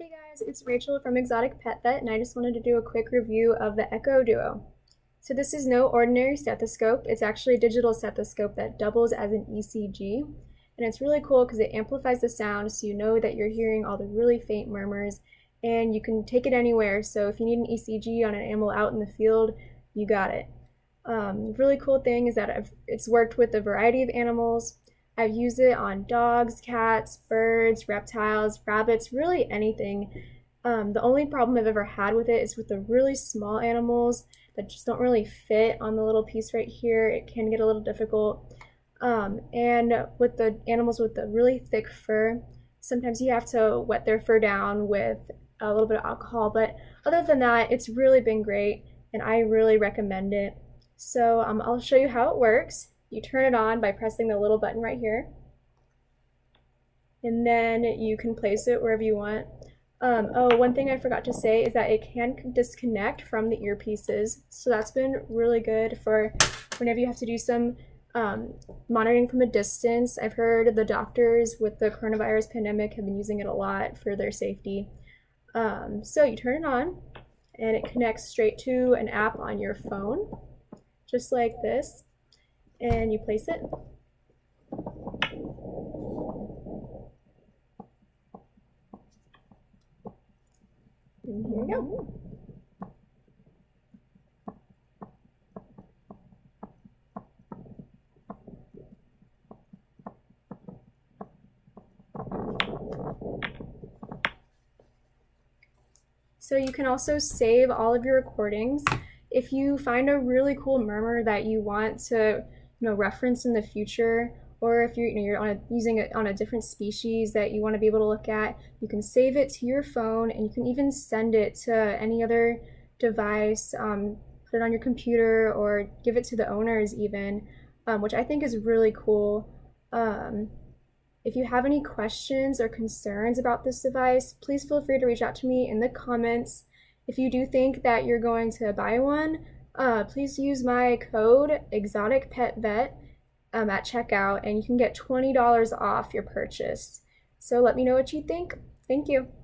Hey guys, it's Rachel from Exotic Pet Vet, and I just wanted to do a quick review of the Eko Duo. So this is no ordinary stethoscope. It's actually a digital stethoscope that doubles as an ECG, and it's really cool because it amplifies the sound so you know that you're hearing all the really faint murmurs, and you can take it anywhere. So if you need an ECG on an animal out in the field, you got it. Really cool thing is that it's worked with a variety of animals. I've used it on dogs, cats, birds, reptiles, rabbits, really anything. The only problem I've ever had with it is with the really small animals that just don't really fit on the little piece right here. It can get a little difficult. And with the animals with the really thick fur, sometimes you have to wet their fur down with a little bit of alcohol. But other than that, it's really been great, and I really recommend it. So I'll show you how it works. You turn it on by pressing the little button right here, and then you can place it wherever you want. Oh, one thing I forgot to say is that it can disconnect from the earpieces, so that's been really good for whenever you have to do some monitoring from a distance. I've heard the doctors with the coronavirus pandemic have been using it a lot for their safety. So you turn it on, and it connects straight to an app on your phone, just like this. And you place it. And here we go. So you can also save all of your recordings. If you find a really cool murmur that you want to reference in the future, or if you're using it on a different species that you want to be able to look at, you can save it to your phone, and you can even send it to any other device, put it on your computer, or give it to the owners even, which I think is really cool. If you have any questions or concerns about this device, please feel free to reach out to me in the comments. If you do think that you're going to buy one, please use my code ExoticPetVet at checkout, and you can get $20 off your purchase. So let me know what you think. Thank you.